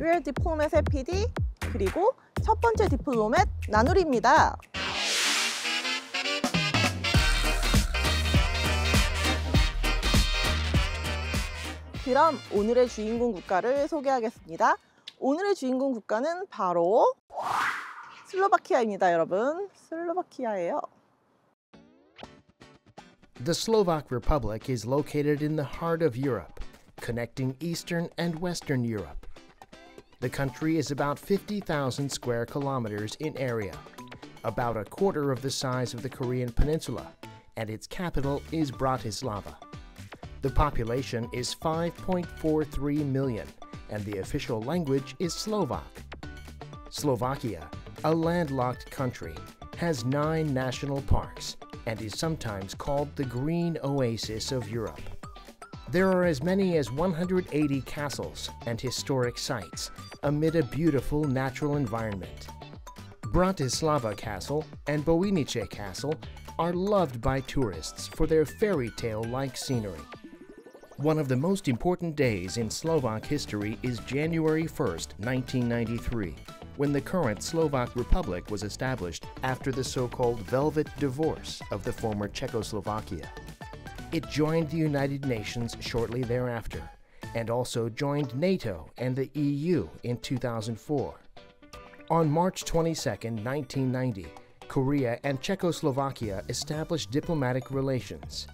We Are Diplomats의 PD, 그리고 첫 번째 디플로맷 나누리입니다. 그럼 오늘의 주인공 국가를 소개하겠습니다. 오늘의 주인공 국가는 바로 슬로바키아입니다, 여러분. 슬로바키아예요. The Slovak Republic is located in the heart of Europe, connecting Eastern and Western Europe. The country is about 50,000 square kilometers in area, about a quarter of the size of the Korean Peninsula, and its capital is Bratislava. The population is 5.43 million, and the official language is Slovak. Slovakia, a landlocked country, has 9 national parks and is sometimes called the Green Oasis of Europe. There are as many as 180 castles and historic sites amid a beautiful natural environment. Bratislava Castle and Bojnice Castle are loved by tourists for their fairy tale-like scenery. One of the most important days in Slovak history is January 1st, 1993, when the current Slovak Republic was established after the so-called Velvet Divorce of the former Czechoslovakia. It joined the United Nations shortly thereafter, and also joined NATO and the EU in 2004. On March 22, 1990, Korea and Czechoslovakia established diplomatic relations.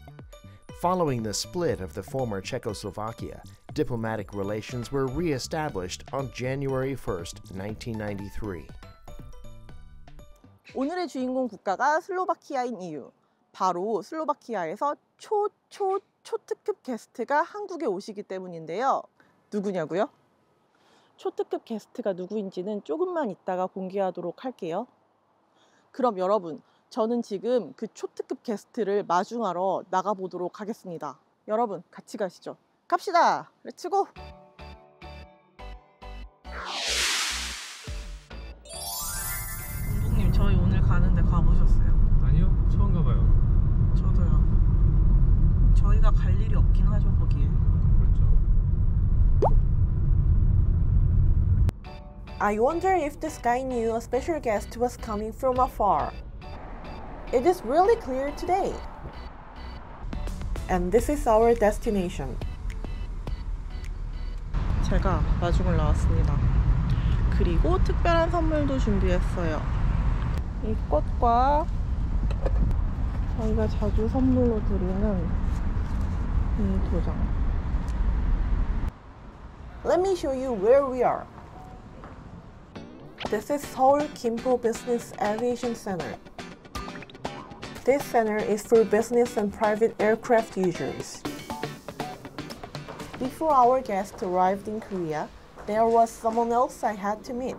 Following the split of the former Czechoslovakia, diplomatic relations were re-established on January 1, 1993. 오늘의 주인공 국가가 슬로바키아인 이유. 바로 슬로바키아에서 초특급 게스트가 한국에 오시기 때문인데요. 누구냐고요? 초특급 게스트가 누구인지는 조금만 있다가 공개하도록 할게요. 그럼 여러분, 저는 지금 그 초특급 게스트를 마중하러 나가보도록 하겠습니다. 여러분, 같이 가시죠. 갑시다! Let's go! 감독님, 저희 오늘 가는데 가보셨어요? 아니요, 처음 가봐요. 저도요. 저희가 갈 일이 없긴 하죠, 거기에. 그렇죠. I wonder if this guy knew a special guest was coming from afar. It is really clear today. And this is our destination. 제가 마중을 나왔습니다. 그리고 특별한 선물도 준비했어요. 이 꽃과 저희가 자주 선물로 드리는 이 도장. Let me show you where we are. This is Seoul Gimpo Business Aviation Center. This center is for business and private aircraft users. Before our guest arrived in Korea, there was someone else I had to meet.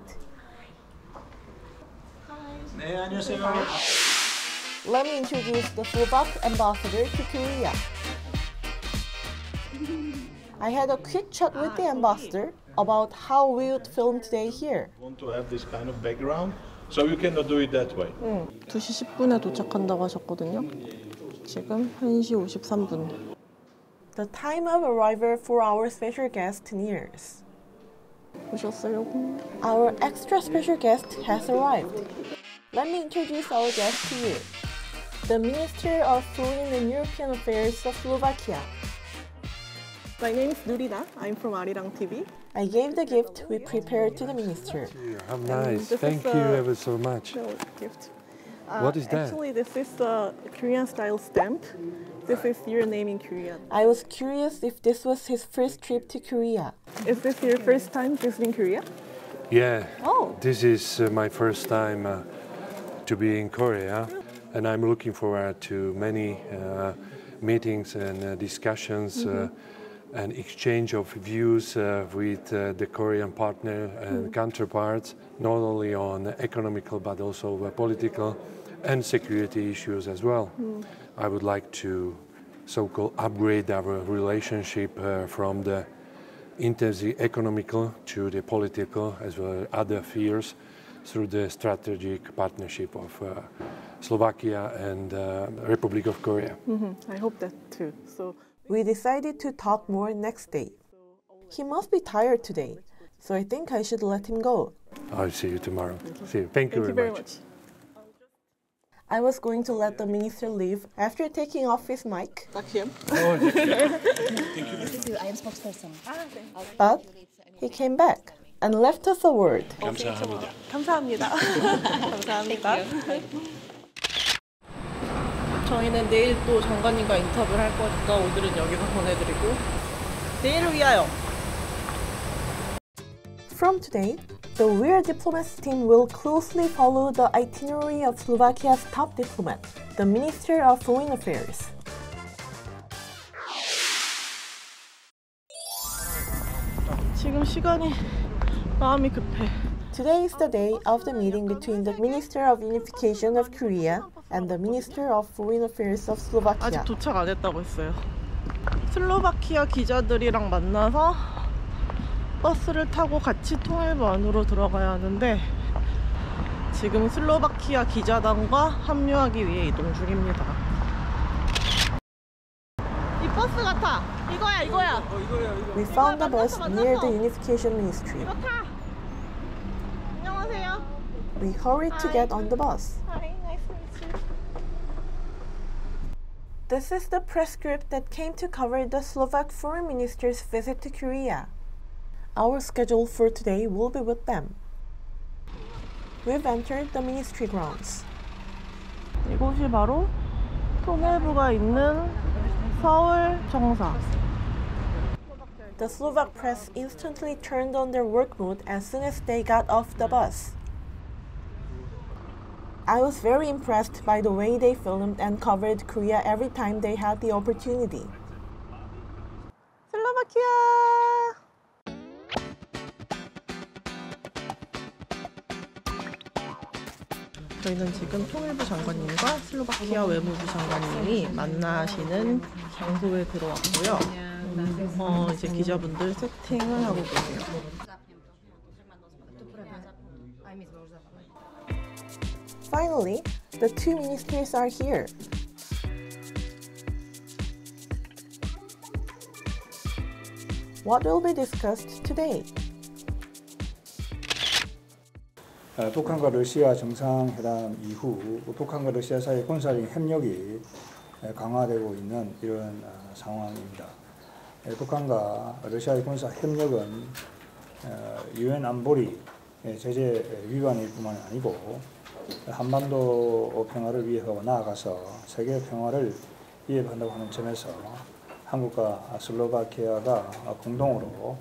네, 안녕하세요. Let me introduce the Slovak ambassador to Korea. I had a quick chat with the ambassador about how we would film today here. Want to have this kind of background? So you cannot do it that way. 2시 10분에 도착한다고 하셨거든요. 지금 1시 53분. The time of arrival for our special guest nears. 오셨어요? Our extra special guest has arrived. Let me introduce our guest to you. The Minister of Foreign and European Affairs of Slovakia. My name is Nurida. I'm from Arirang TV. I gave the gift we prepared to the minister. How nice. Thank you ever so much. Gift. What is that? Actually, this is a Korean-style stamp. This is your name in Korea. I was curious if this was his first trip to Korea. Is this your first time visiting Korea? Yeah. Oh. This is my first time to be in Korea, and I'm looking forward to many meetings and discussions. An exchange of views with the Korean partner and counterparts, not only on economical but also political and security issues as well. I would like to so-called upgrade our relationship from the intensely economical to the political as well as other spheres through the strategic partnership of Slovakia and Republic of Korea. I hope that too. So we decided to talk more next day. He must be tired today, So I think I should let him go. I'll see you tomorrow. See you. Thank you very much. I was going to let the minister leave after taking off his mic. I am spokesperson. But he came back and left us a word. 저희는 내일 또 장관님과 인터뷰를 할 거니까 오늘은 여기서 보내드리고 내일을 위하여. From today, the We Are Diplomats team will closely follow the itinerary of Slovakia's top diplomat, the Minister of Foreign Affairs. 지금 시간이 마음이 급해. Today is the day of the meeting between the Minister of Unification of Korea and the Minister of Foreign Affairs of Slovakia. 아직 도착 안 했다고 했어요. 슬로바키아 기자들이랑 만나서 버스를 타고 같이 통일부 안으로 들어가야 하는데 지금 슬로바키아 기자단과 합류하기 위해 이동 중입니다. 이 버스 같아. 이거야, 이거야. We found the bus near the Unification Ministry. 이거 타. 안녕하세요. We hurried to get on the bus. This is the press group that came to cover the Slovak Foreign Minister's visit to Korea. Our schedule for today will be with them. We've entered the ministry grounds. 이곳이 바로 통일부가 있는 서울 정사. The Slovak press instantly turned on their work mode as soon as they got off the bus. I was very impressed by the way they filmed and covered Korea every time they had the opportunity. Slovakia! 저희는 지금 통일부 장관님과 슬로바키아 외무부 장관님이 만나시는 장소에 들어왔고요. 이제 기자분들 세팅을 하고 계세요. Finally, the two ministers are here. What will be discussed today? 북한과 러시아 정상회담 이후 북한과 러시아 사이 군사적 협력이 강화되고 있는 이런 상황입니다. 북한과 러시아의 군사 협력은 유엔 안보리 제재 위반일 뿐만 아니고 한반도 평화를 위협하고 나아가서 세계 평화를 위협한다고 하는 점에서 한국과 슬로바키아가 공동으로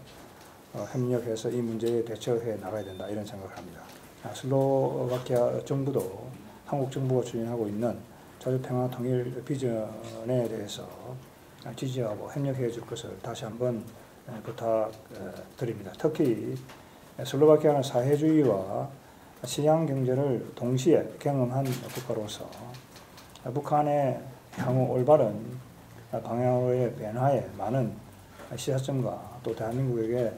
협력해서 이 문제에 대처해 나가야 된다 이런 생각을 합니다. 슬로바키아 정부도 한국 정부가 추진하고 있는 자주평화 통일 비전에 대해서 지지하고 협력해 줄 것을 다시 한번 부탁드립니다. 특히 슬로바키아는 사회주의와 시장 경제를 동시에 경험한 국가로서 북한의 향후 올바른 방향으로의 변화에 많은 시사점과 또 대한민국에게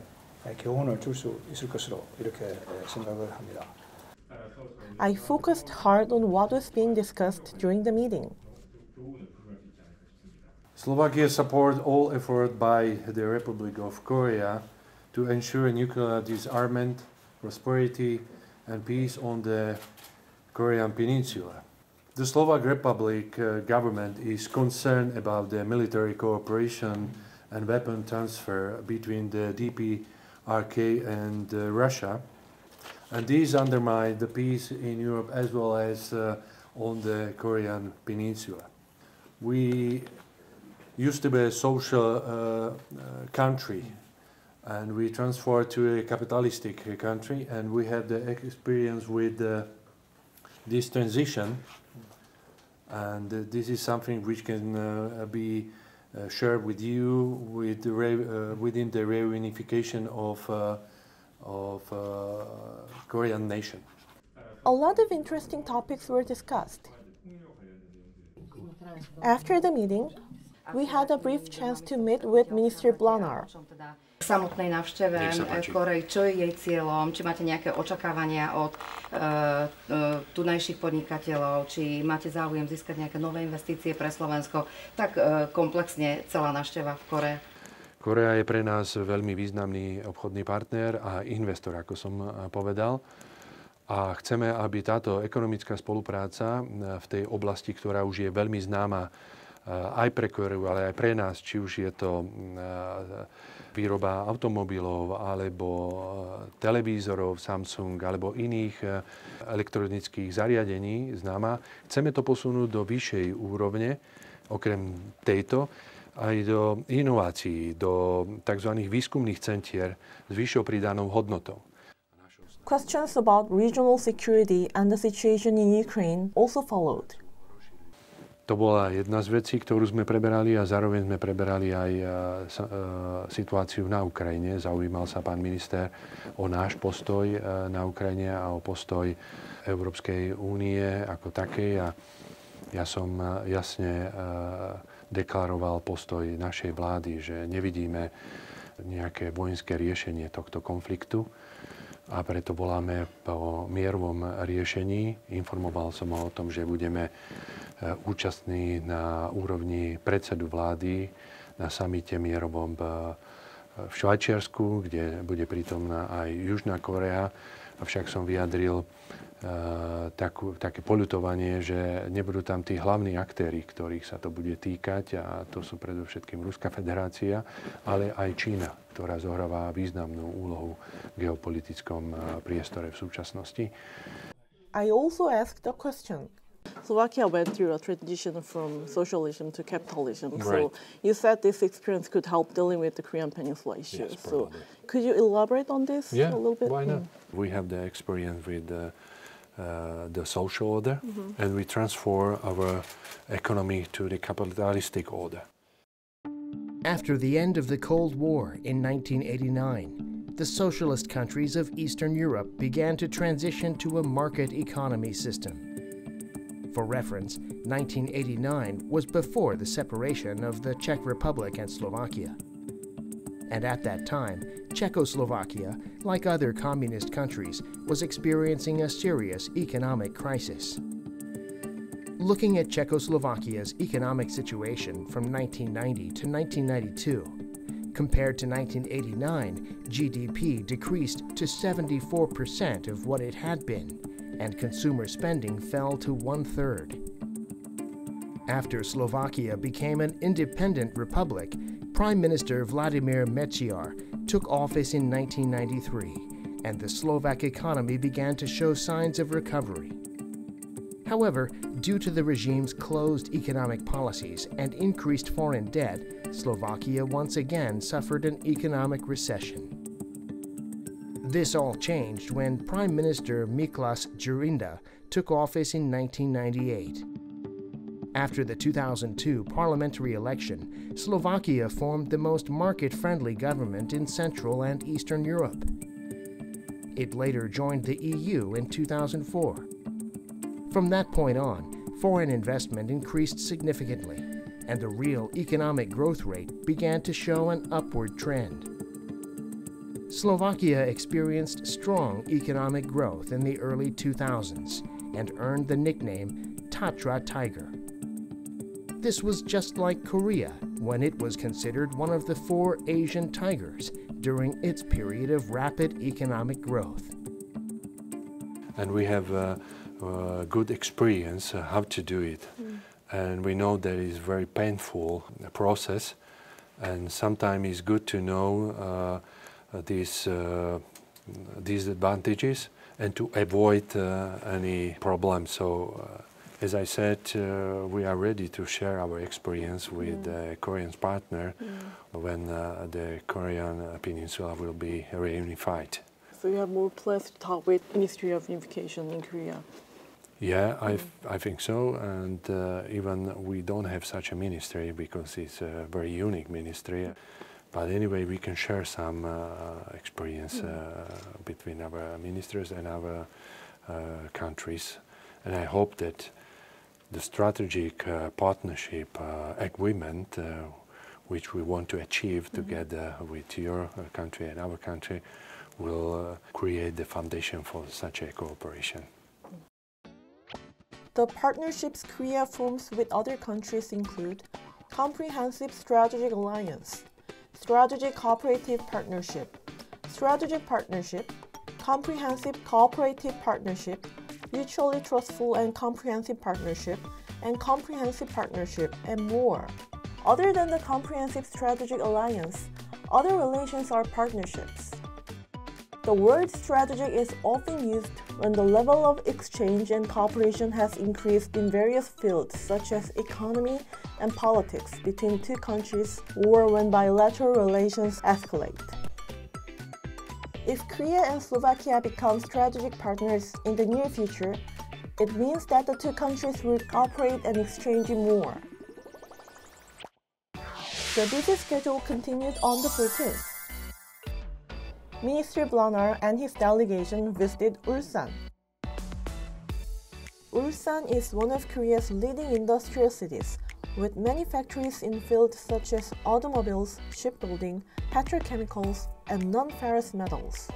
교훈을 줄 수 있을 것으로 이렇게 생각을 합니다. I focused hard on what was being discussed during the meeting. Slovakia supports all effort by the Republic of Korea to ensure nuclear disarmament, prosperity, and peace on the Korean Peninsula. The Slovak Republic government is concerned about the military cooperation and weapon transfer between the DPRK and Russia, and these undermine the peace in Europe as well as on the Korean Peninsula. We used to be a social country, and we transferred to a capitalistic country, and we had the experience with this transition, and this is something which can be shared with you with the within the reunification of Korean nation. A lot of interesting topics were discussed. After the meeting, we had a brief chance to meet with Minister Blanár. K samotnej návšteve Korei, čo je jej cieľom, či máte nejaké očakávania od tunajších podnikateľov, či máte záujem získať nejaké nové investície pre Slovensko, tak komplexne celá návšteva v Korei. Korea je pre nás veľmi významný obchodný partner a investor, ako som povedal. A chceme, aby táto ekonomická spolupráca v tej oblasti, ktorá už je veľmi známa aj pre Koreu, ale aj pre nás, či už je to výroba automobilov, alebo televízorov Samsung, alebo iných elektronických zariadení známa, chceme to posunúť do vyššej úrovne, okrem tejto, aj do inovácií, do tzv. Výskumných centier s vyššou pridanou hodnotou. Questions about regional security and the situation in Ukraine also followed. To bola jedna z vecí, ktorú sme preberali a zároveň sme preberali aj situáciu na Ukrajine. Zaujímal sa pán minister o náš postoj na Ukrajine a o postoj Európskej únie ako takej. A ja som jasne deklaroval postoj našej vlády, že nevidíme nejaké vojenské riešenie tohto konfliktu. A preto voláme po mierovom riešení. Informoval som ho o tom, že budeme účastní na úrovni predsedu vlády na samite mierovom v Švajčiarsku, kde bude prítomná aj Južná Korea. Avšak som vyjadril také poľutovanie, že nebudú tam tí hlavní aktéri, ktorých sa to bude týkať, a to sú predovšetkým Ruská federácia, ale aj Čína, ktorá zohráva významnú úlohu v geopolitickom priestore v súčasnosti. I also asked a question. Slovakia went through a transition from socialism to capitalism. Right. So you said this experience could help dealing with the Korean Peninsula issue. Yes, so could you elaborate on this a little bit? Why not? We have the experience with the social order, and we transfer our economy to the capitalistic order. After the end of the Cold War in 1989, the socialist countries of Eastern Europe began to transition to a market economy system. For reference, 1989 was before the separation of the Czech Republic and Slovakia. And at that time, Czechoslovakia, like other communist countries, was experiencing a serious economic crisis. Looking at Czechoslovakia's economic situation from 1990 to 1992, compared to 1989, GDP decreased to 74% of what it had been, and consumer spending fell to 1/3. After Slovakia became an independent republic, Prime Minister Vladimír Mečiar took office in 1993, and the Slovak economy began to show signs of recovery. However, due to the regime's closed economic policies and increased foreign debt, Slovakia once again suffered an economic recession. This all changed when Prime Minister Mikuláš Dzurinda took office in 1998. After the 2002 parliamentary election, Slovakia formed the most market-friendly government in Central and Eastern Europe. It later joined the EU in 2004. From that point on, foreign investment increased significantly, and the real economic growth rate began to show an upward trend. Slovakia experienced strong economic growth in the early 2000s and earned the nickname Tatra Tiger. This was just like Korea, when it was considered one of the 4 Asian tigers during its period of rapid economic growth. And we have a good experience how to do it. And we know that it's a very painful process, and sometimes it's good to know these advantages and to avoid any problems. So, as I said, we are ready to share our experience with the Korean partner when the Korean Peninsula will be reunified. So you have more plans to talk with Ministry of Unification in Korea? Yeah, I think so. And even we don't have such a ministry because it's a very unique ministry. But anyway, we can share some experience between our ministers and our countries. And I hope that the strategic partnership agreement which we want to achieve together with your country and our country will create the foundation for such a cooperation. The partnerships Korea forms with other countries include comprehensive strategic alliance, Strategic Cooperative Partnership. Strategic partnership, comprehensive cooperative partnership, mutually trustful and comprehensive partnership, and comprehensive partnership, and more. Other than the comprehensive strategic alliance, other relations are partnerships. The word strategic is often used when the level of exchange and cooperation has increased in various fields such as economy and politics between two countries, or when bilateral relations escalate. If Korea and Slovakia become strategic partners in the near future, it means that the two countries will cooperate and exchange more. The busy schedule continued on the 14th. Minister Blanár and his delegation visited Ulsan. Ulsan is one of Korea's leading industrial cities, with many factories in fields such as automobiles, shipbuilding, petrochemicals, and non-ferrous metals.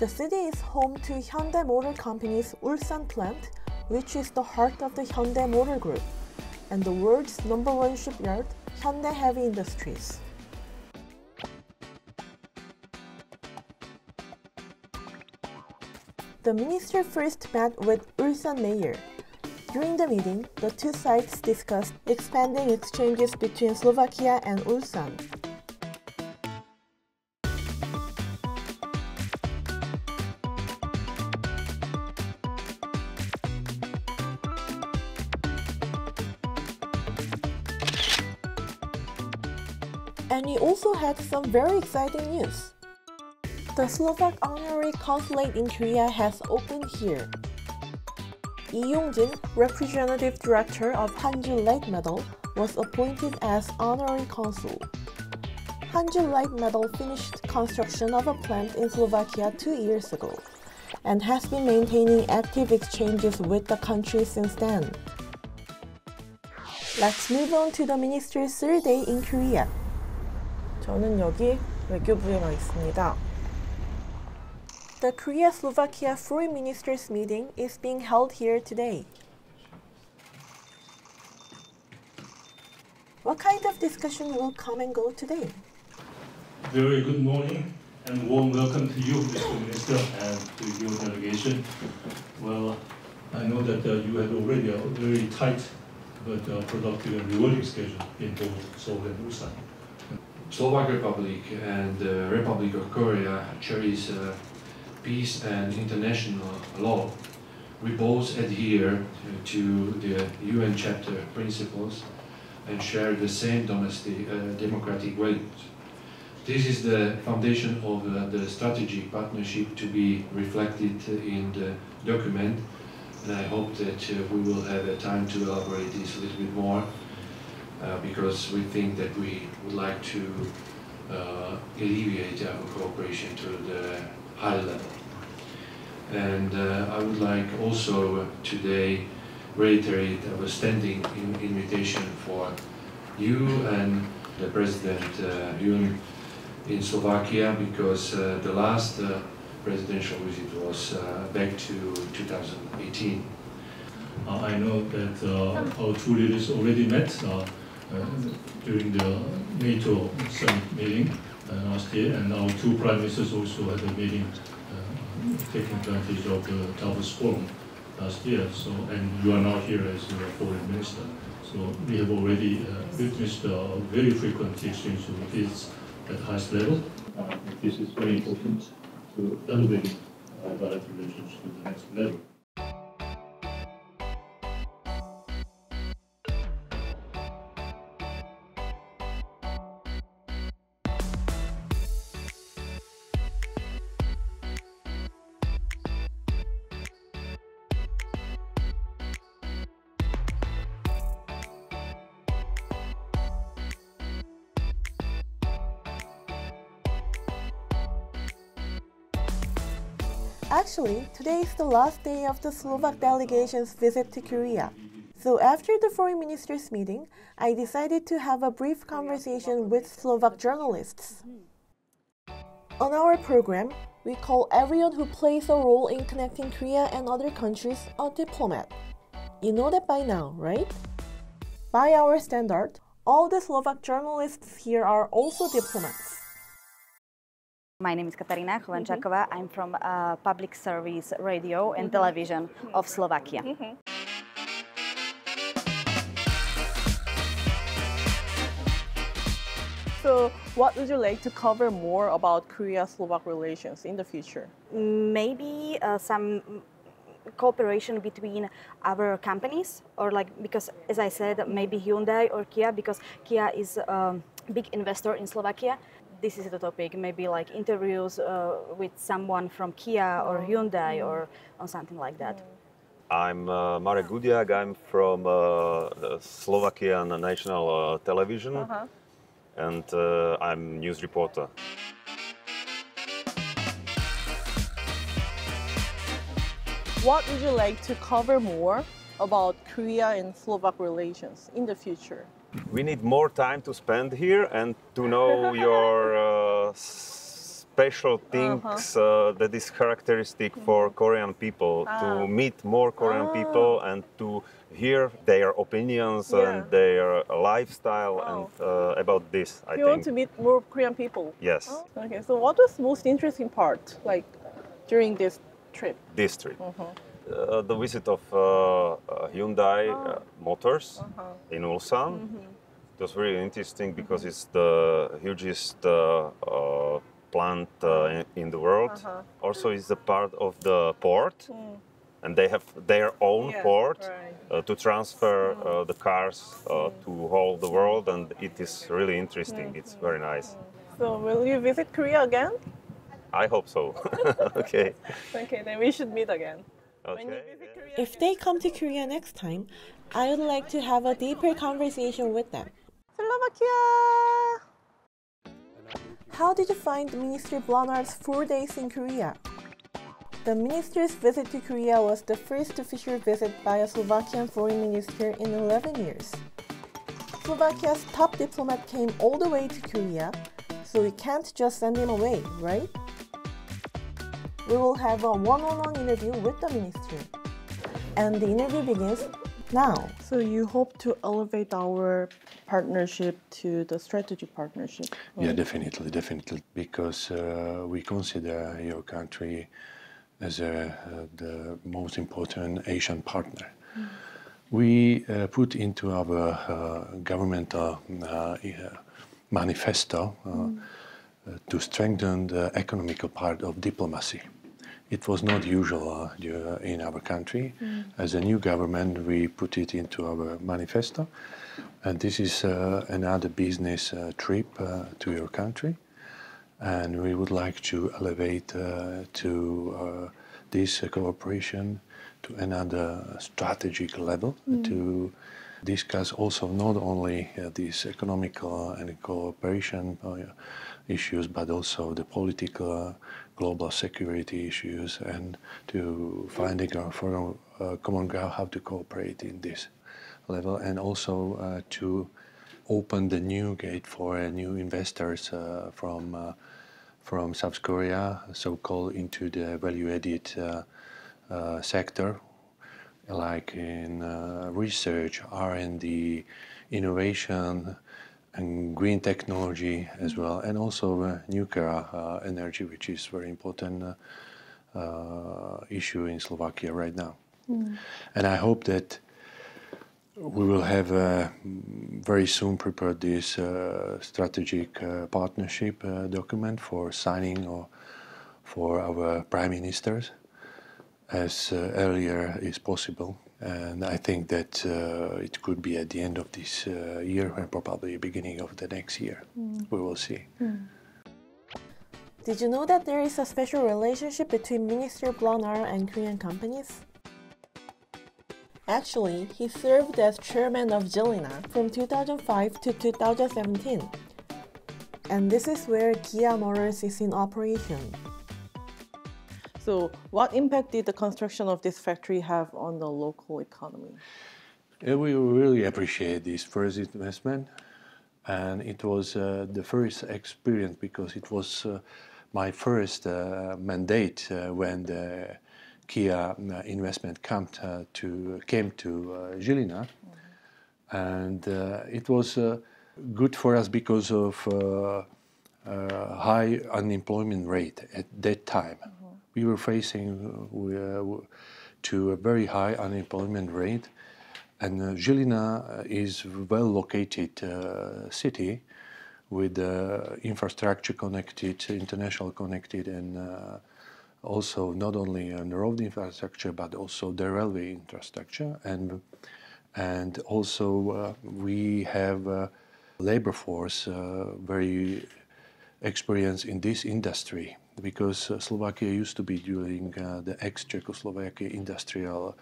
The city is home to Hyundai Motor Company's Ulsan plant, which is the heart of the Hyundai Motor Group, and the world's #1 shipyard, Hyundai Heavy Industries. The minister first met with Ulsan mayor. During the meeting, the two sides discussed expanding exchanges between Slovakia and Ulsan. And he also had some very exciting news. The Slovak Honorary Consulate in Korea has opened here. Lee Yongjin, Representative Director of Hanju Light Metal, was appointed as Honorary Consul. Hanju Light Metal finished construction of a plant in Slovakia 2 years ago and has been maintaining active exchanges with the country since then. Let's move on to the Minister's 3rd day in Korea. 저는 여기 외교부에 와 있습니다. The Korea-Slovakia Foreign Ministers' meeting is being held here today. What kind of discussion will come and go today? Very good morning and warm welcome to you, Mr. Minister, and to your delegation. Well, I know that you had already a very tight but productive and rewarding schedule in both Seoul and Busan. Slovak Republic and the Republic of Korea cherish peace and international law. We both adhere to the UN Charter principles and share the same domestic democratic values. This is the foundation of the strategic partnership to be reflected in the document, and I hope that we will have time to elaborate this a little bit more because we think that we would like to alleviate our cooperation to the high level. And I would like also today reiterate our standing invitation for you and the President Yun in Slovakia, because the last presidential visit was back to 2018. I know that our two leaders already met during the NATO summit meeting last year, and our two prime ministers also had a meeting taking advantage of the Davos Forum last year. So, and you are now here as a foreign minister. So we have already witnessed a very frequent exchange of visits at highest level. This is very important to elevate our bilateral relations to the next level. Actually, today is the last day of the Slovak delegation's visit to Korea. So after the foreign ministers' meeting, I decided to have a brief conversation with Slovak journalists. On our program, we call everyone who plays a role in connecting Korea and other countries a diplomat. You know that by now, right? By our standard, All the Slovak journalists here are also diplomats. My name is Katarina Cholenčáková. I'm from Public Service Radio and Television of Slovakia. So, what would you like to cover more about Korea-Slovak relations in the future? Maybe some cooperation between our companies, or like, because as I said, maybe Hyundai or Kia, because Kia is a big investor in Slovakia. This is the topic, maybe like interviews with someone from Kia or Hyundai or something like that. I'm Mare Gudjag. I'm from the Slovakian national television, and I'm news reporter. What would you like to cover more about Korea and Slovak relations in the future? We need more time to spend here and to know your special things that is characteristic for Korean people, to meet more Korean people and to hear their opinions and their lifestyle and about this, I think. You want to meet more Korean people? Yes. Oh. Okay, so what was the most interesting part, like, during this trip? This trip. The visit of Hyundai Motors in Ulsan. It was really interesting because it's the hugest plant in the world. Also, it's a part of the port, and they have their own port to transfer the cars to all the world, and it is really interesting. It's very nice. So, will you visit Korea again? I hope so. Okay. Okay, then we should meet again. Okay. If they come to Korea next time, I would like to have a deeper conversation with them. Slovakia! How did you find Minister Blanár's 4 days in Korea? The minister's visit to Korea was the first official visit by a Slovakian foreign minister in 11 years. Slovakia's top diplomat came all the way to Korea, so we can't just send him away, right? We will have a one-on-one interview with the minister. And the interview begins now. So you hope to elevate our partnership to the strategic partnership? Right? Yeah, definitely, definitely. Because we consider your country as the most important Asian partner. We put into our governmental manifesto to strengthen the economical part of diplomacy. It was not usual in our country. As a new government, we put it into our manifesto. And this is another business trip to your country. And we would like to elevate to this cooperation to another strategic level to discuss also not only these economical and cooperation issues, but also the political, global security issues, and to find a common ground how to cooperate in this level, and also to open the new gate for new investors from South Korea, so-called, into the value-added sector, like in research, R&D, innovation, and green technology as well, and also nuclear energy, which is very important issue in Slovakia right now. And I hope that we will have very soon prepared this strategic partnership document for signing or for our prime ministers as earlier as possible. And I think that it could be at the end of this year and probably beginning of the next year. We will see. Did you know that there is a special relationship between Minister Blanár and Korean companies? Actually, he served as chairman of Žilina from 2005 to 2017. And this is where Kia Motors is in operation. So, what impact did the construction of this factory have on the local economy? We really appreciate this first investment, and it was the first experience because it was my first mandate when the Kia investment came to Žilina, and it was Good for us because of high unemployment rate at that time. Mm-hmm. We were facing to a very high unemployment rate, and Žilina is well located city with infrastructure connected, international connected, and also not only on the road infrastructure but also the railway infrastructure, and also we have labor force very experienced in this industry, because Slovakia used to be during the ex-Czechoslovakia industrial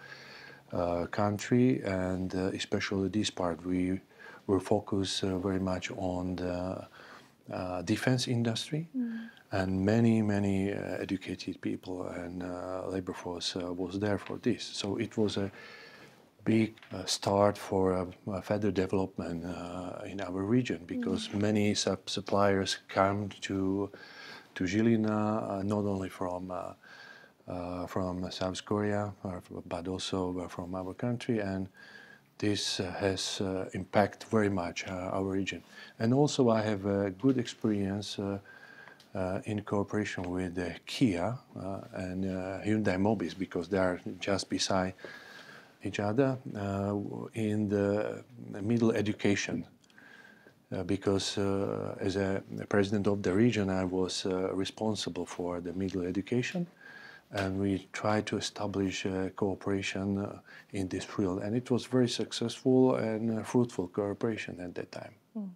country, and especially this part we were focused very much on the defense industry. Mm. And many educated people and labor force was there for this, so it was a big start for further development in our region, because many suppliers come to Žilina, not only from South Korea, but also from our country, and this has impacted very much our region. And also I have a good experience in cooperation with Kia and Hyundai Mobis, because they are just beside each other in the middle education, because as a president of the region I was responsible for the middle education, and we tried to establish cooperation in this field, and it was very successful and fruitful cooperation at that time. Mm.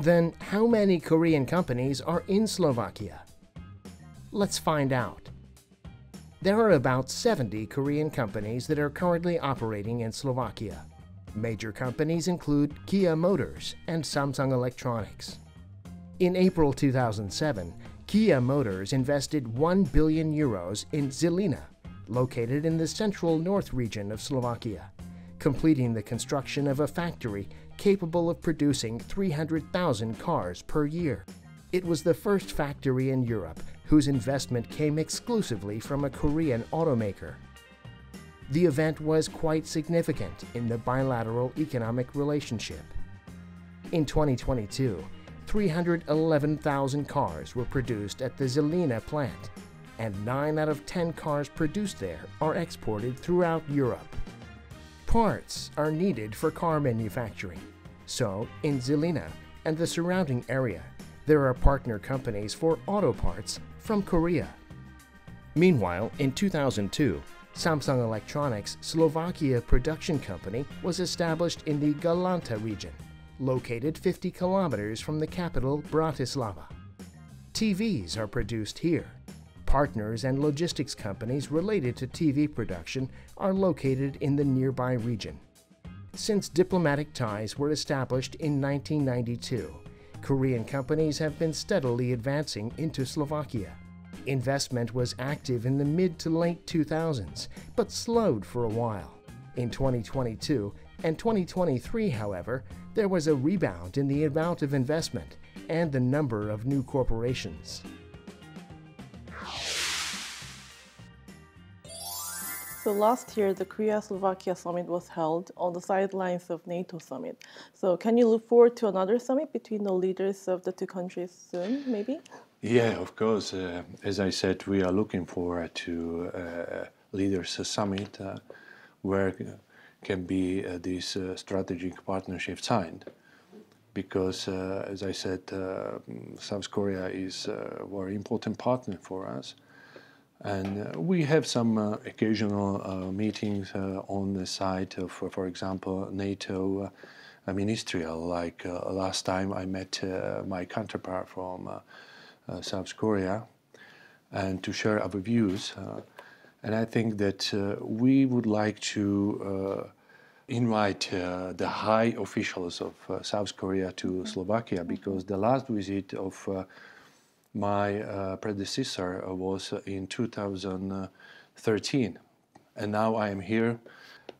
Then how many Korean companies are in Slovakia? Let's find out. There are about 70 Korean companies that are currently operating in Slovakia. Major companies include Kia Motors and Samsung Electronics. In April 2007, Kia Motors invested 1 billion euros in Žilina, located in the central north region of Slovakia, completing the construction of a factory capable of producing 300,000 cars per year. It was the first factory in Europe whose investment came exclusively from a Korean automaker. The event was quite significant in the bilateral economic relationship. In 2022, 311,000 cars were produced at the Žilina plant, and 9 out of 10 cars produced there are exported throughout Europe. Parts are needed for car manufacturing, so in Žilina and the surrounding area, there are partner companies for auto parts from Korea. Meanwhile, in 2002, Samsung Electronics Slovakia production company was established in the Galanta region, located 50 kilometers from the capital Bratislava. TVs are produced here. Partners and logistics companies related to TV production are located in the nearby region. Since diplomatic ties were established in 1992, Korean companies have been steadily advancing into Slovakia. Investment was active in the mid to late 2000s, but slowed for a while. In 2022 and 2023, however, there was a rebound in the amount of investment and the number of new corporations. So last year, the Korea-Slovakia summit was held on the sidelines of NATO summit. So can you look forward to another summit between the leaders of the two countries soon, maybe? Yeah, of course. As I said, we are looking forward to leaders summit where can be this strategic partnership signed. Because, as I said, South Korea is a very important partner for us. And we have some occasional meetings on the side of, for example, NATO ministerial, like last time I met my counterpart from South Korea, and to share our views. And I think that we would like to invite the high officials of South Korea to Slovakia, because the last visit of my predecessor was in 2013, and now I am here.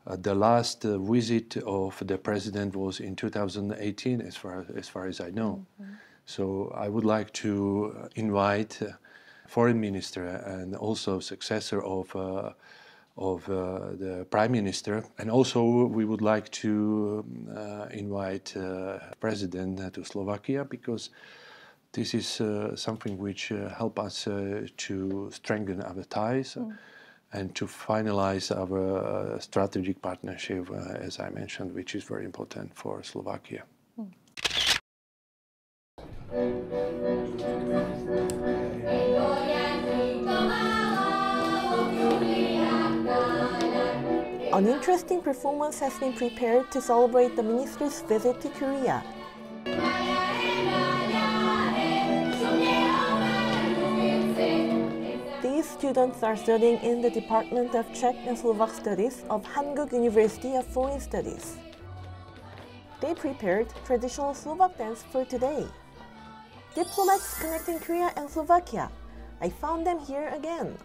The last visit of the president was in 2018, as far as I know. Mm-hmm. So I would like to invite foreign minister and also successor of of the Prime Minister, and also we would like to invite President to Slovakia, because this is something which help us to strengthen our ties and to finalize our strategic partnership, as I mentioned, which is very important for Slovakia. An interesting performance has been prepared to celebrate the minister's visit to Korea. These students are studying in the Department of Czech and Slovak Studies of Hankuk University of Foreign Studies. They prepared traditional Slovak dance for today. Diplomats connecting Korea and Slovakia. I found them here again.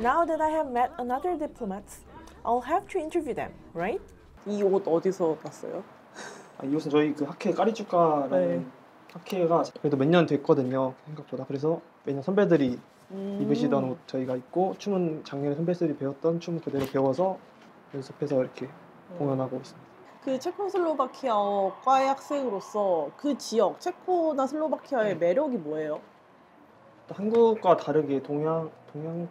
Now that I have met another diplomat, I'll have to interview them, right? 이 옷 어디서 봤어요? 이 옷은 저희 그 학회 까리주카라는 학회가 그래도 몇 년 됐거든요, 생각보다. 그래서 매년 선배들이 입으시던 옷 저희가 입고, 춤은 작년에 선배들이 배웠던 춤 그대로 배워서 연습해서 이렇게 공연하고 있습니다. 그 체코슬로바키아어과의 학생으로서 그 지역, 체코나 슬로바키아의 매력이 뭐예요? 한국과 다르게 동양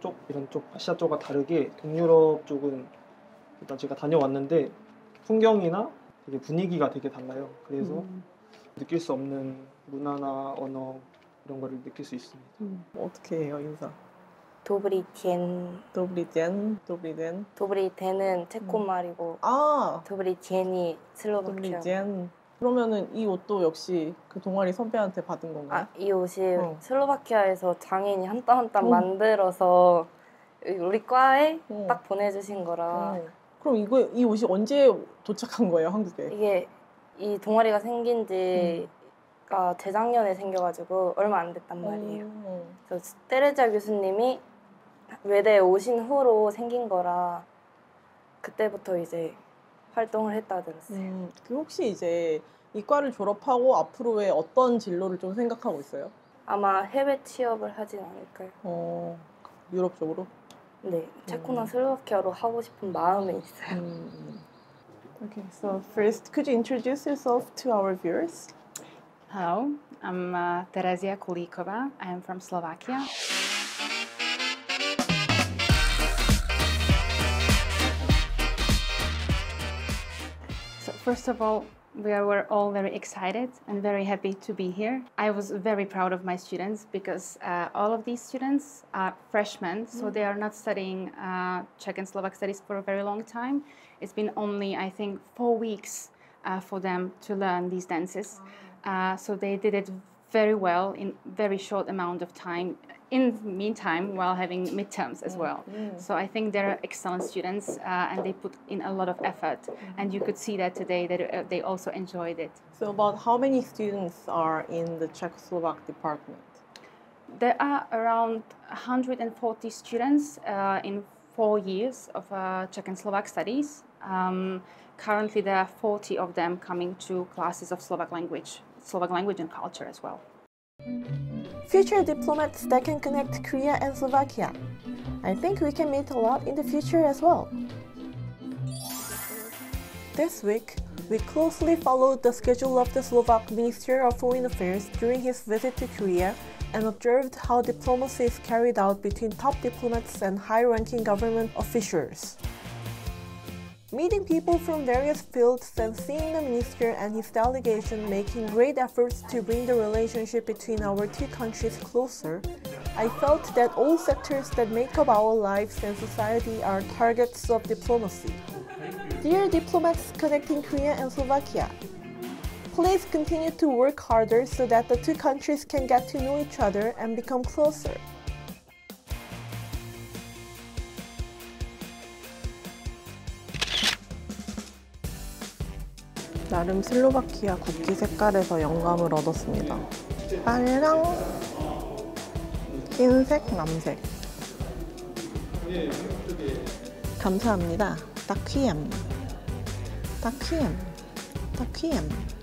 쪽, 이런 쪽, 아시아 쪽과 다르게 동유럽 쪽은 일단 제가 다녀왔는데 풍경이나 되게 분위기가 되게 달라요. 그래서 느낄 수 없는 문화나 언어 이런 거를 느낄 수 있습니다. 어떻게 해요, 인사? 도브리젠. 도브리젠. 도브리젠. 도브리젠은 체코 말이고 도브리젠이 슬로바키아. 도브리젠. 그러면은 이 옷도 역시 그 동아리 선배한테 받은 건가요? 아, 이 옷이 슬로바키아에서 장인이 한 땀 한 땀 만들어서 우리 과에 딱 보내주신 거라. 그럼 이 옷이 언제 도착한 거예요, 한국에? 이게 이 동아리가 생긴 지가 재작년에 생겨가지고 얼마 안 됐단 말이에요. 그래서 테레지아 교수님이 외대에 오신 후로 생긴 거라 그때부터 이제 활동을 했다 들었어요. 그 혹시 이제 이과를 졸업하고 앞으로의 어떤 진로를 좀 생각하고 있어요? 아마 해외 취업을 하진 않을까요? 유럽 쪽으로? 네, 체코나 슬로바키아로 하고 싶은 마음이 있어요. Okay, so first, could you introduce yourself to our viewers? Hello, I'm Teresia Kuliková. I am from Slovakia. First of all, we were all very excited and very happy to be here. I was very proud of my students because all of these students are freshmen, so they are not studying Czech and Slovak studies for a very long time. It's been only, I think, 4 weeks for them to learn these dances. So they did it very well in very short amount of time, in the meantime, while having midterms as well. So I think they're excellent students and they put in a lot of effort. And you could see that today that they also enjoyed it. So about how many students are in the Czechoslovak department? There are around 140 students in 4 years of Czech and Slovak studies. Currently, there are 40 of them coming to classes of Slovak language and culture as well. Future diplomats that can connect Korea and Slovakia. I think we can meet a lot in the future as well. This week, we closely followed the schedule of the Slovak Minister of Foreign Affairs during his visit to Korea and observed how diplomacy is carried out between top diplomats and high-ranking government officials. Meeting people from various fields and seeing the minister and his delegation making great efforts to bring the relationship between our two countries closer, I felt that all sectors that make up our lives and society are targets of diplomacy. Dear diplomats connecting Korea and Slovakia, please continue to work harder so that the two countries can get to know each other and become closer. 나름 슬로바키아 국기 색깔에서 영감을 얻었습니다. 파래랑 흰색, 남색. 감사합니다. 딱히엠. 딱히엠. 딱히엠.